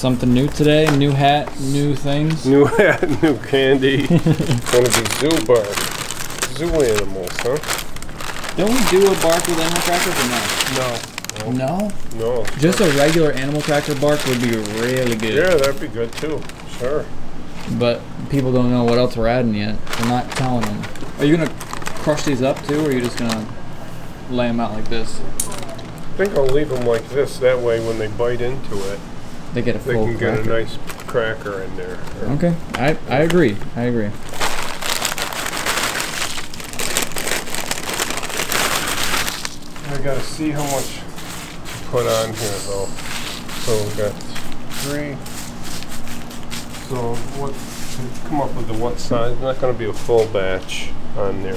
Something new today? New hat, new things? New hat, new candy. It's gonna be zoo bark. Zoo animals, huh? Don't we do a bark with animal tractors or no? No. No? No. Just a regular animal tractor bark would be really good. Yeah, that'd be good too. Sure. But people don't know what else we're adding yet. We're not telling them. Are you gonna crush these up too, or are you just gonna lay them out like this? I think I'll leave them like this. That way, when they bite into it, they get a full cracker. They can get a nice cracker in there. Okay, I agree. I agree. I gotta see how much to put on here though. So we got three. So what? Come up with the what size? Not gonna be a full batch on there.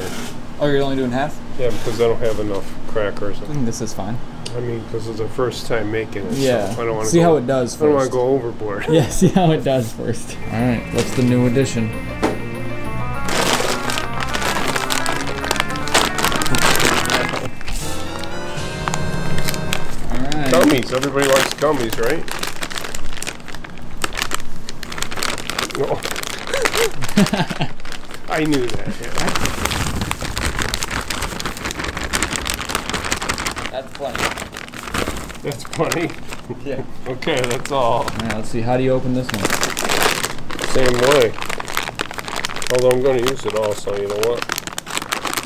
Oh, you're only doing half? Yeah, because I don't have enough crackers. I think this is fine. I mean, because it's the first time making it, yeah. So I don't want to see how it does first. I don't want to go overboard. Yeah, see how it does first. All right, what's the new addition? All right. Gummies. Everybody likes gummies, right? Oh. I knew that. Yeah. That's funny. Yeah. Okay, that's all. Now let's see, how do you open this one? Same way. Although I'm going to use it all, so you know what?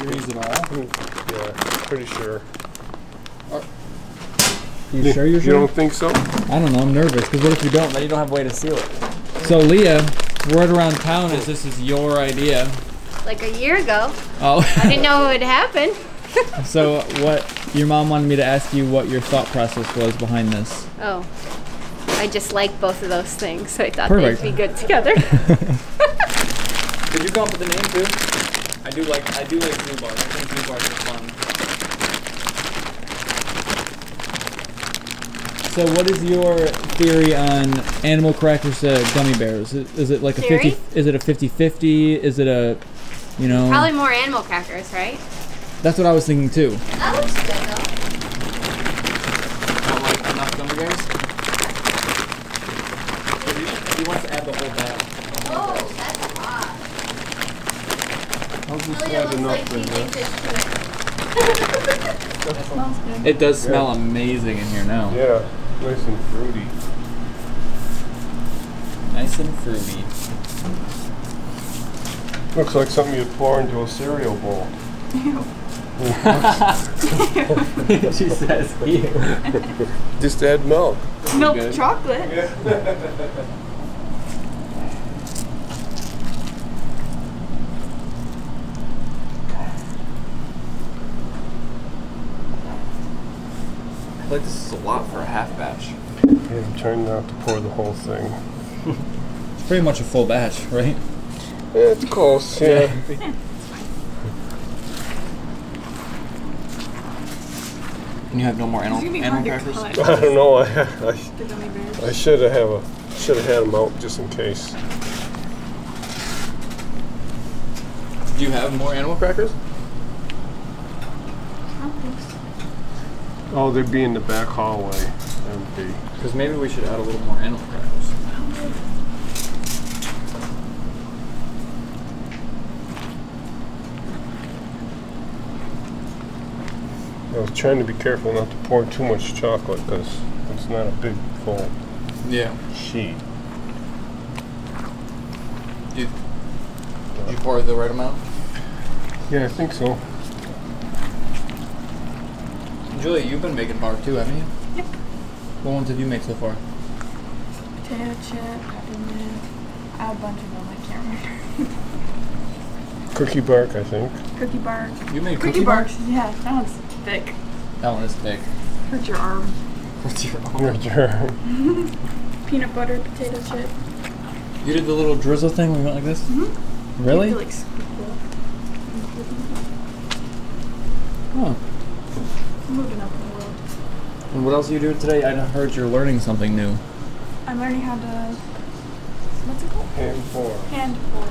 You use it all? Yeah, pretty sure. You sure you're sure? You don't think so? I don't know, I'm nervous, because what if you don't? Then you don't have a way to seal it. So Leah, word around town is this is your idea. Like a year ago. Oh. I didn't know it would happen. So what... Your mom wanted me to ask you what your thought process was behind this. Oh, I just like both of those things, so I thought they'd be good together. Did you come up with a name too? I do like Zoo Bars. I think Zoo Bars are fun. So, what is your theory on animal crackers to gummy bears? Is it like a 50? Is it a 50-50? Is it a, you know? Probably more animal crackers, right? That's what I was thinking too. That looks good though. Not like enough gummy bears? He wants to add the whole bag. Oh, that's hot. I'll just add enough in there. It does smell amazing in here now. Yeah, nice and fruity. Nice and fruity. Looks like something you'd pour into a cereal bowl. Ew. She says, ew. Just add milk. Milk chocolate. I feel like this is a lot for a half batch. Yeah, I'm trying not to pour the whole thing. It's pretty much a full batch, right? Yeah, it's close, yeah. You have no more animal crackers? I don't know. I should have had them out just in case. Do you have more animal crackers? I don't think so. Oh, they'd be in the back hallway. Because maybe we should add a little more animal crackers. I was trying to be careful not to pour too much chocolate because it's not a big full sheet. Did you pour the right amount? Yeah, I think so. Julia, you've been making bark too, haven't you? Yep. What ones have you made so far? Potato chip, peppermint, a bunch of them, I can't remember. Cookie bark, I think. Cookie bark. You made cookie bark? Yeah, that one's thick. That one is thick. Hurt your arm. Hurt your arm. Hurt your arm. Peanut butter, potato chip. You did the little drizzle thing where you went like this? Mm-hmm. Really? Like, huh. I'm moving up in the world. And what else are you doing today? I heard you're learning something new. I'm learning how to... What's it called? Hand pour. Hand pour.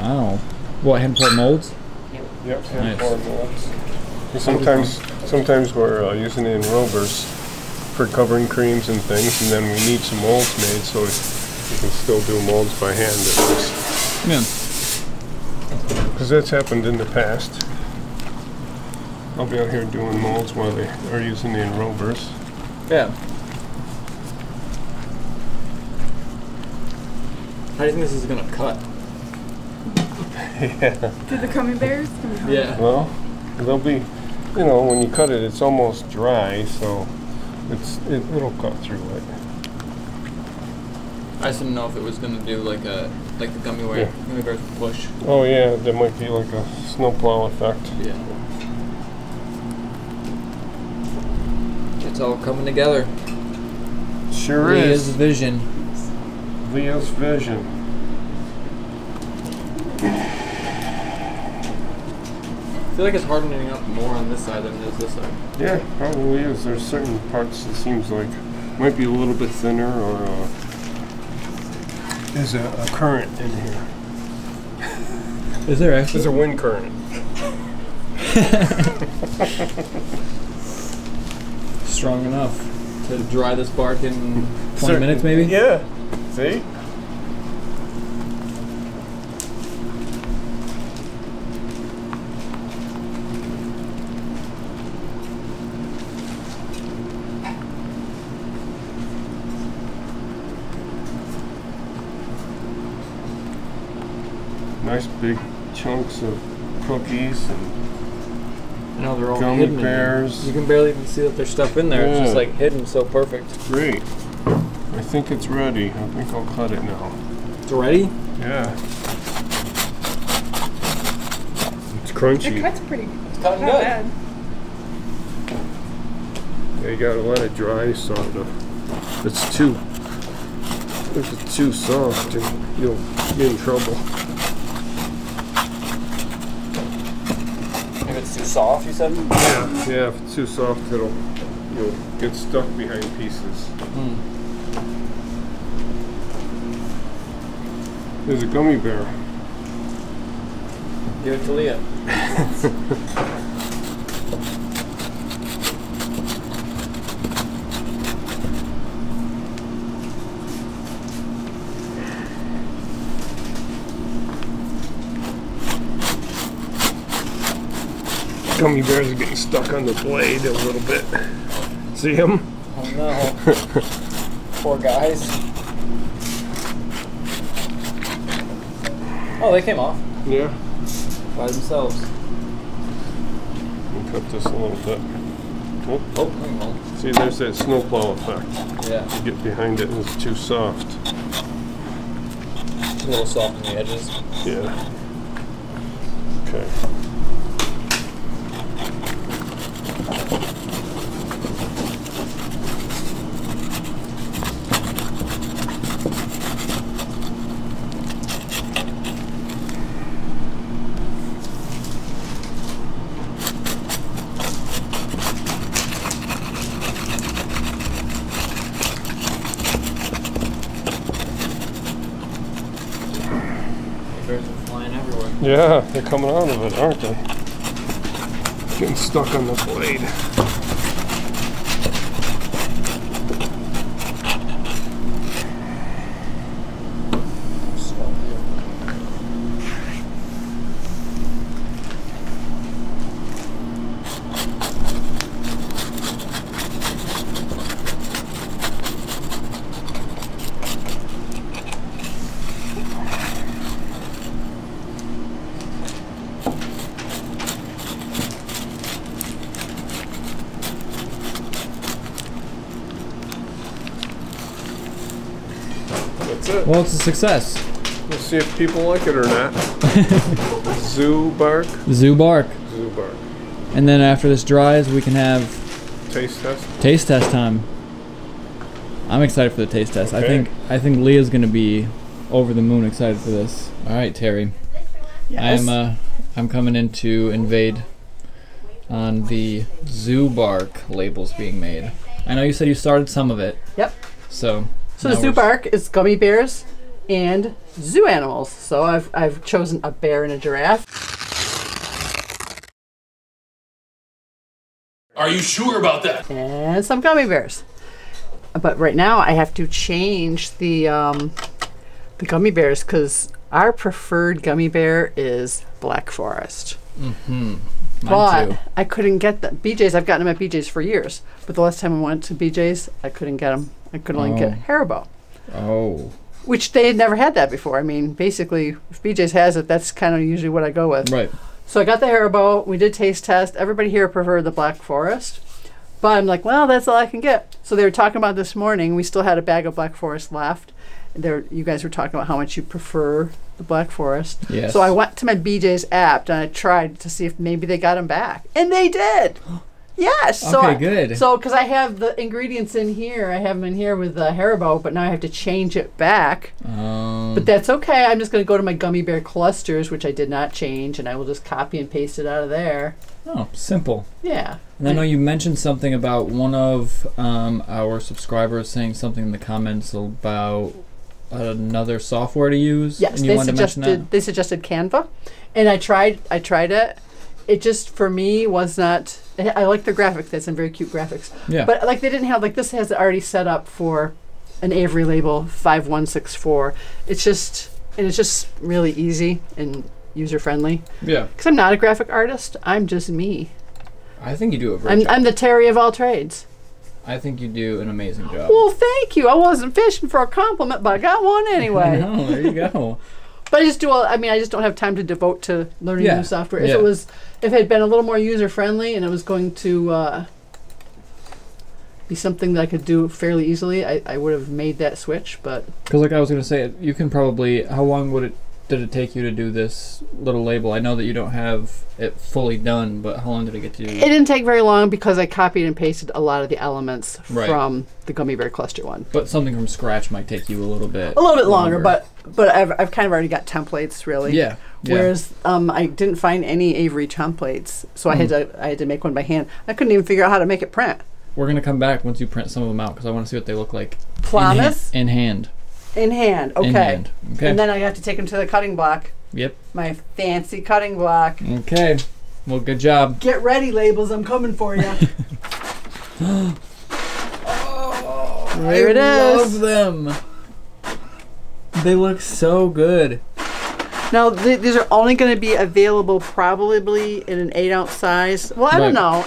Wow. What, hand pour molds? Yep, hand pour molds. Sometimes we're using it in rovers. for covering creams and things, and then we need some molds made so we can still do molds by hand at least. Yeah. Because that's happened in the past. I'll be out here doing molds while they are using the enrobers. Yeah. How do you think this is going to cut? Yeah. To the gummy bears? Yeah. Well, they'll be, you know, when you cut it, it's almost dry, so it'll cut through it. I just didn't know if it was going to do like a, like the gummy, yeah, gummy bears push. Oh yeah, there might be like a snowplow effect. Yeah. It's all coming together. Sure. Leah's is. Vision. Leah's vision. I feel like it's hardening up more on this side than it is this side. Yeah, probably is. There's certain parts that seems like might be a little bit thinner, or there's a current in here. Is there actually? There's a wind current. Strong enough to dry this bark in 20 minutes maybe? Yeah. See? Nice big chunks of cookies and no, they're all gummy bears. You can barely even see that there's stuff in there. Yeah. It's just like hidden so perfect. Great. I think it's ready. I think I'll cut it now. It's ready? Yeah. It's crunchy. It cuts pretty good. It's cutting good. Bad. Yeah, you gotta let it dry sort of. If it's too soft, you'll be in trouble. Too soft, you said? Yeah, yeah. If it's too soft, you'll get stuck behind pieces. Mm. There's a gummy bear. Give it to Leah. Gummy bears are getting stuck on the blade a little bit. See him? Oh no. Poor guys. Oh, they came off. Yeah. By themselves. Let me cut this a little bit. Oh, oh. See, there's that snowplow effect. Yeah. You get behind it and it's too soft. It's a little soft on the edges. Yeah. Okay. Yeah, they're coming out of it, aren't they? Getting stuck on the blade. Well, it's a success. We'll see if people like it or not. Zoo bark. Zoo bark. Zoo bark. And then after this dries, we can have taste test. Taste test time. I'm excited for the taste test. Okay. I think Leah's gonna be over the moon excited for this. All right, Terry. Yes. I'm coming in to invade on the zoo bark labels being made. I know you said you started some of it. Yep. So the zoo bark is gummy bears and zoo animals. So I've chosen a bear and a giraffe. Are you sure about that? And some gummy bears. But right now I have to change the gummy bears because our preferred gummy bear is Black Forest. Mm-hmm. But too. I couldn't get that. BJ's, I've gotten them at BJ's for years. But the last time I went to BJ's, I couldn't get them. I could only get Haribo. Oh. Which they had never had that before. I mean, basically, if BJ's has it, that's kind of usually what I go with. Right. So I got the Haribo. We did taste test. Everybody here preferred the Black Forest. But I'm like, well, that's all I can get. So they were talking about this morning. We still had a bag of Black Forest left. You guys were talking about how much you prefer the Black Forest. Yes. So I went to my BJ's app and I tried to see if maybe they got them back. And they did. Yes. Okay, good. So because I have the ingredients in here. I have them in here with the Haribo, but now I have to change it back. But that's okay. I'm just going to go to my gummy bear clusters, which I did not change, and I will just copy and paste it out of there. Oh, simple. Yeah. And I know you mentioned something about one of our subscribers saying something in the comments about another software to use. Yes, and you wanted to mention that? They suggested Canva, and I tried it. It just, for me, was not... I like the graphics. That's some very cute graphics. Yeah. But like they didn't have... Like this has it already set up for an Avery label, 5164. It's just... And it's just really easy and user-friendly. Yeah. Because I'm not a graphic artist. I'm just me. I think you do a great job. I'm the Terry of all trades. I think you do an amazing job. Well, thank you. I wasn't fishing for a compliment, but I got one anyway. No, there you go. But I just do all, I mean, I just don't have time to devote to learning new software. If it was, if it had been a little more user-friendly and it was going to be something that I could do fairly easily, I would have made that switch, but. Because like I was going to say, you can probably, how long would it, did it take you to do this little label? I know that you don't have it fully done, but how long did it get to do? It didn't take very long because I copied and pasted a lot of the elements from the gummy bear cluster one. But something from scratch might take you a little bit longer, but I've kind of already got templates really. Yeah. Whereas I didn't find any Avery templates, so I had to make one by hand. I couldn't even figure out how to make it print. We're gonna come back once you print some of them out because I want to see what they look like. Promise? In hand. In hand, okay. In hand. Okay. And then I have to take them to the cutting block. Yep. My fancy cutting block. Okay. Well, good job. Get ready, labels. I'm coming for you. Oh, there it is. I love them. They look so good. Now, these are only going to be available probably in an 8-ounce size. Well, I don't know.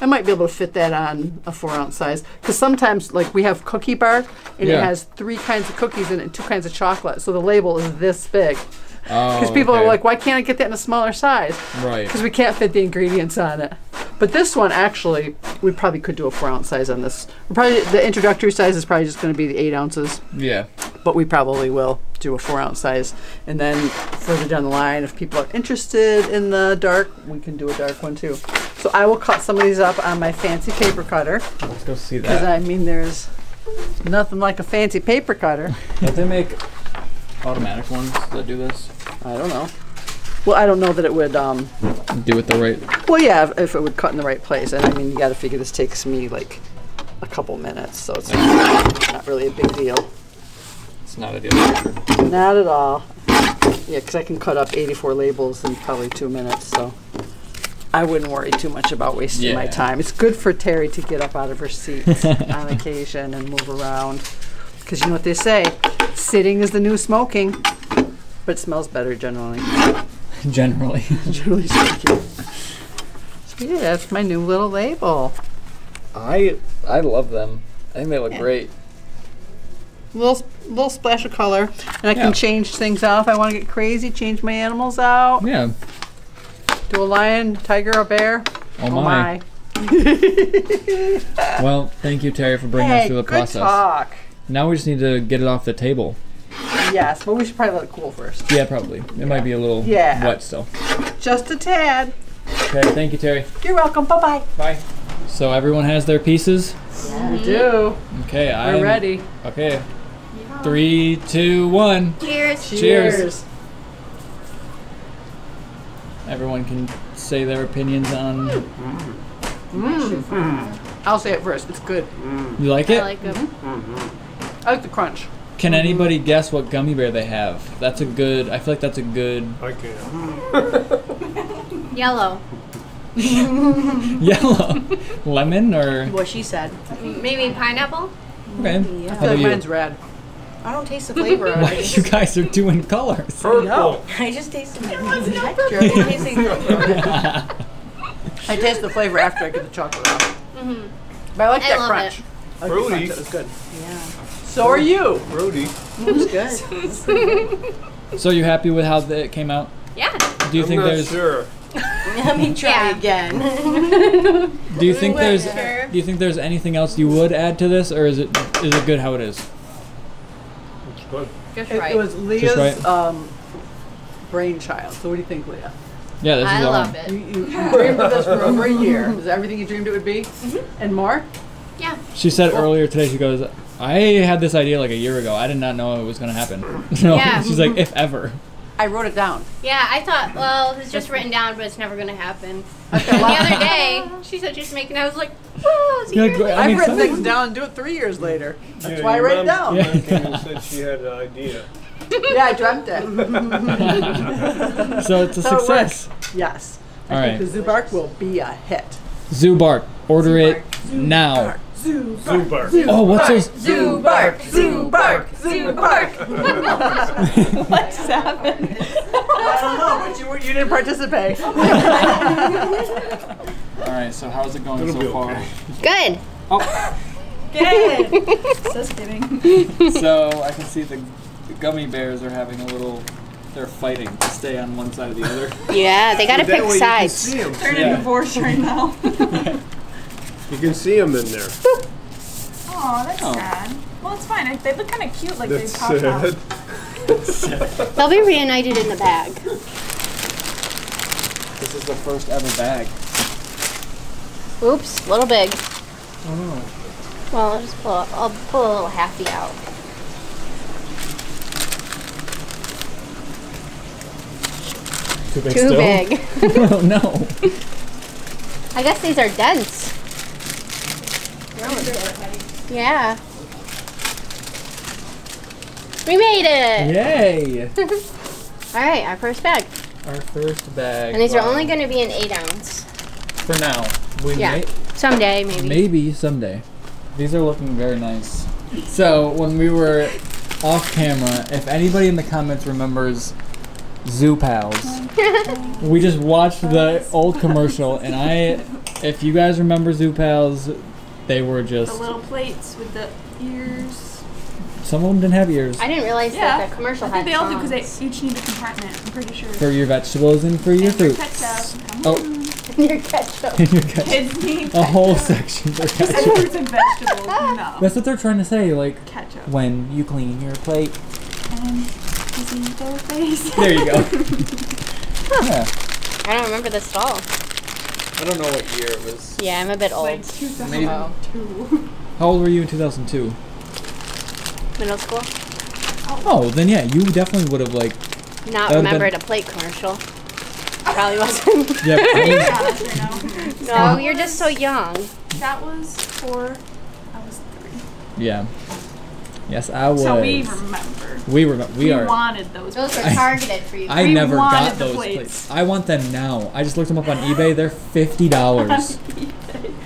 I might be able to fit that on a 4-ounce size because sometimes, like, we have cookie bar and it has 3 kinds of cookies in it and 2 kinds of chocolate, so the label is this big. Because people are like, why can't I get that in a smaller size? Right. Because we can't fit the ingredients on it. But this one, actually, we probably could do a 4-ounce size on this. Probably the introductory size is probably just going to be the 8 ounces. Yeah. But we probably will do a 4-ounce size, and then further down the line, if people are interested in the dark, we can do a dark one too. So I will cut some of these up on my fancy paper cutter. Let's go see that. Because I mean, there's nothing like a fancy paper cutter. Don't they make automatic ones that do this? I don't know. Well, I don't know that it would do it the right. Well, yeah, if it would cut in the right place. And I mean, you got to figure this takes me like a couple minutes, so it's not really a big deal. It's not a deal breaker. Not at all. Yeah, because I can cut up 84 labels in probably 2 minutes, so I wouldn't worry too much about wasting my time. It's good for Terry to get up out of her seat on occasion and move around. Because you know what they say, sitting is the new smoking, but it smells better generally. Generally. Generally speaking. So yeah, that's my new little label. I love them. I think they look great. Little splash of color, and I can change things out if I want to get crazy. Change my animals out. Yeah. Do a lion, tiger, or bear. Oh my! Well, thank you, Terry, for bringing us through the process. Good talk. Now we just need to get it off the table. Yes, but we should probably let it cool first. Yeah, probably. It might be a little wet still. Just a tad. Okay, thank you, Terry. You're welcome. Bye bye. Bye. So everyone has their pieces. Yeah, we do. Okay, we're ready. Okay. 3, 2, 1. Cheers. Cheers. Everyone can say their opinions on... I'll say it first. It's good. You like it? I like it. I like the crunch. Can anybody guess what gummy bear they have? That's a good... I feel like that's a good... I can. Yellow. Yellow. Lemon or... What she said. Maybe pineapple? Okay. Yeah. I feel like mine's red. I don't taste the flavor. Why you guys are doing colors? Purple. No, I just taste the texture. I taste the flavor after I get the chocolate out. Mm-hmm. But I like that crunch. It. Fruity. It was good. Yeah. So are you. Fruity. It was good. So are you happy with how it came out? Yeah. Do you think there's? Sure. Let me try again. Do you think there's? Do you think there's anything else you would add to this, or is it good how it is? It's good. It was Leah's brainchild. So what do you think, Leah? Yeah, this is love it. You dreamed of this for over a year. Is that everything you dreamed it would be, and more? Yeah. She said earlier today. She goes, "I had this idea like a year ago. I did not know it was going to happen." No, yeah. She's like, "If ever." I wrote it down. Yeah, I thought, well, it's just written down, but it's never going to happen. Okay, well, the other day, she said she's making, I was like, whoa, it's I've written things down and do it 3 years later. That's why I write it down. Yeah. Came and said she had an idea. Yeah, I dreamt it. So it's a success. It yes. All right. The Zoo Bark will be a hit. Zoo Bark. Order it now. Zoo Bark. Zoo Bark. Oh, what's this? Zoo Bark. Zoo Bark. Zoo Bark. What's happened? I don't know, but you didn't participate. All right, so how's it going so far? Okay. Good. Oh. Good. Just kidding. So I can see the gummy bears are having a little. They're fighting to stay on one side or the other. Yeah, they got to pick sides. They're in a divorce right now. You can see them in there. Boop. Aw, that's sad. Well, it's fine. They look kind of cute, like they pop out. They'll be reunited in the bag. This is the first ever bag. Oops, a little big. Oh. Well, I'll just pull. I'll pull a little halfie out. Too big. Too big. Oh no. I guess these are dense. Yeah. We made it! Yay! Alright, our first bag. Our first bag. And these are only going to be an 8 ounce. For now. We may someday, maybe. Maybe someday. These are looking very nice. So, when we were off camera, if anybody in the comments remembers Zoo Pals, we just watched the old commercial, and if you guys remember Zoo Pals, they were just... The little plates with the ears. Some of them didn't have ears. I didn't realize that the commercial had they all do because they each need a compartment, I'm pretty sure. For your vegetables and for your fruits. Ketchup. Oh. And your ketchup. And your ketchup. Kids need ketchup. A whole section for ketchup. And fruits and vegetables, no. That's what they're trying to say, like, ketchup. When you clean your plate. And clean your face. There you go. Yeah. I don't remember this at all. I don't know what year it was. Yeah, I'm a bit old. Like 2002. How old were you in 2002? Middle school. Oh, then yeah, you definitely would have like... Not remembered a plate commercial. Probably wasn't. Yeah, probably. No, you're just so young. That was 4, I was 3. Yeah. Yes, I was. So we remember. We wanted those. Those are targeted for you. I never got those plates. I want them now. I just looked them up on eBay. They're $50.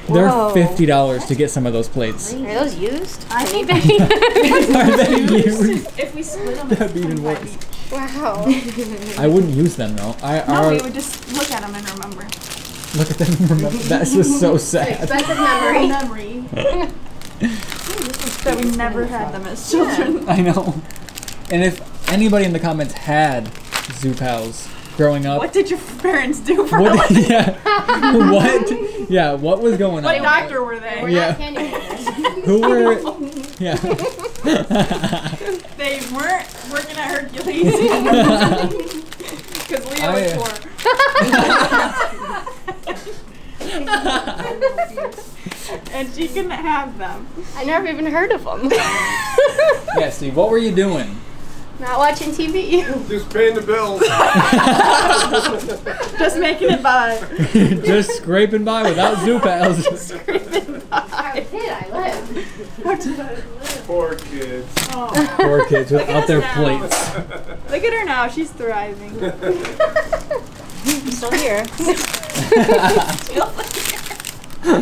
They're $50 to get some of those plates. Are those used? On eBay. Are they used? If we split them, that'd be even worse. Wow. I wouldn't use them though. No, we would just look at them and remember. Look at them and remember. That's just so sad. Expensive memory. Memory. That we never had them as children. Yeah. I know. And if anybody in the comments had Zoo Pals growing up, what did your parents do for what? What? Yeah. What was going on? What doctor were they? We're not candy makers. Who were? Yeah. They weren't working at Hercules because Leah was poor. And she couldn't have them. I never even heard of them. Yeah, Steve, what were you doing? Not watching TV. Just paying the bills. Just making it by. Just scraping by without Zoo Pals. Scraping by. How did I live? How did I live? Poor kids. Oh. Poor kids without their plates. Look at her now. She's thriving. Still here. Still here. Oh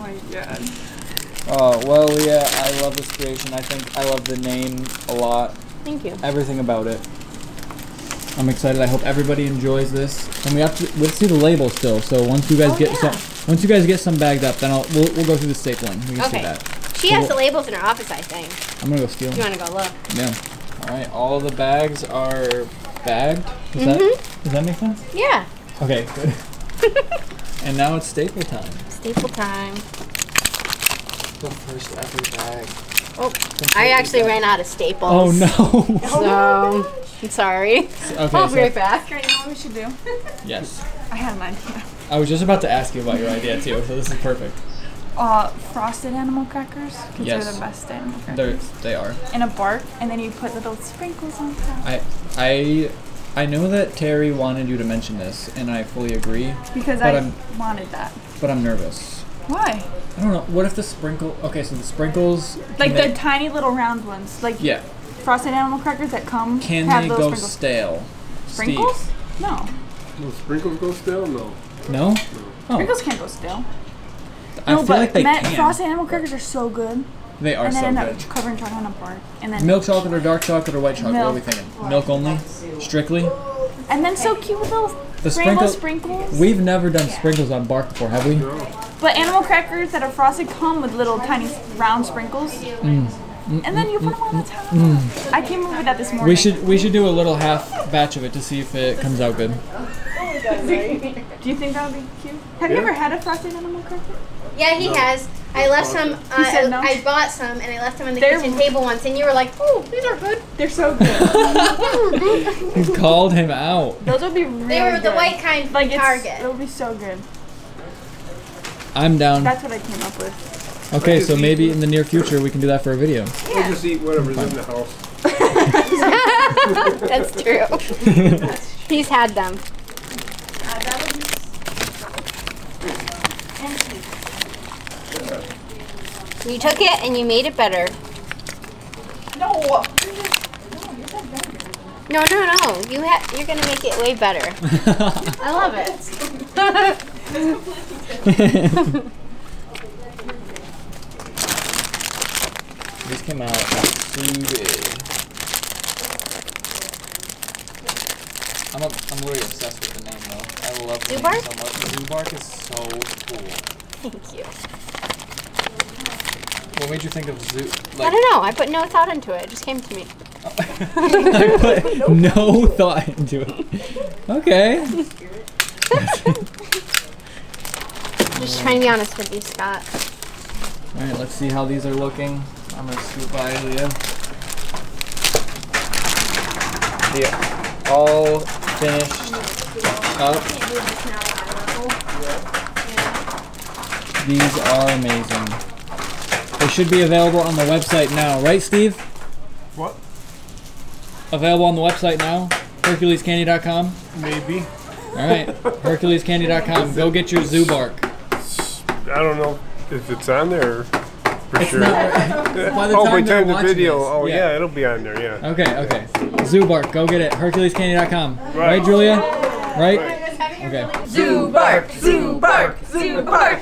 my god. Oh, well, Leah, I love this creation. I think I love the name a lot. Thank you. Everything about it. I'm excited. I hope everybody enjoys this. And we have to see the label still. So once you guys once you guys get some bagged up, then we'll go through the stapling. We can see that. She has the labels in her office, I think. I'm gonna go steal them. You wanna go look? Yeah. All right. All the bags are bagged. Is that, does that make sense? Yeah. Okay. Good. And now it's staple time. Staple time. The first ever bag. Oh, I actually ran out of staples. Oh no. So I'm sorry. Okay, I'll be right back. You know what we should do? Yes. I had an idea. I was just about to ask you about your idea too, so this is perfect. Frosted animal crackers, because they're the best animal crackers. They are. In a bark, and then you put little sprinkles on top. I know that Terry wanted you to mention this, and I fully agree. Because I wanted that. But I'm nervous. Why? I don't know. What if the sprinkle? Okay, so the sprinkles. Like the tiny little round ones. Like frosted animal crackers that come. Can they go stale? Sprinkles? Steve. No. Will sprinkles go stale? No. No? Oh. Sprinkles can't go stale. No, but like frosted animal crackers are so good. They are so good. And then end up covering chocolate on a bar. And then milk chocolate or dark chocolate or white chocolate? What are we thinking? Milk only? Strictly? And then so cute with those sprinkles. We've never done sprinkles on bark before, have we? No. But animal crackers that are frosted come with little tiny round sprinkles. And then you put them on the top. I came over that this morning. We should do a little half batch of it to see if it comes out good. Do you think that would be cute? Have you ever had a frosted animal cracker? Yeah, he has. I left some. I bought some and I left them on the kitchen table once, and you were like, "Oh, these are good. They're so good." You called him out. Those would be really good. They were the white kind from Target. It'll be so good. I'm down. That's what I came up with. Okay, so maybe in the near future we can do that for a video. Yeah. We'll just eat whatever's in the house. That's true. He's had them. You took it and you made it better. No. No, no, no. You're gonna make it way better. I love it. These came out eBay. I'm really obsessed with the name though. I love the name so much. Zoo Bark is so cool. Thank you. What made you think of Zoo? Like, I don't know. I put no thought into it. It just came to me. Oh. I put no thought into it. Okay. Just trying to be honest with you, Scott. All right, let's see how these are looking. I'm gonna scoot by Leah. All finished up. These are amazing. They should be available on the website now, right, Steve? What? Available on the website now? HerculesCandy.com? Maybe. All right, HerculesCandy.com. Go get your Zoo Bark. I don't know if it's on there for sure. By the time the video, yeah, it'll be on there, yeah. Okay, okay. Zoo Bark, go get it. HerculesCandy.com. Right, Julia? Right? Okay. Zoo Bark, Zoo Bark, Zoo Bark.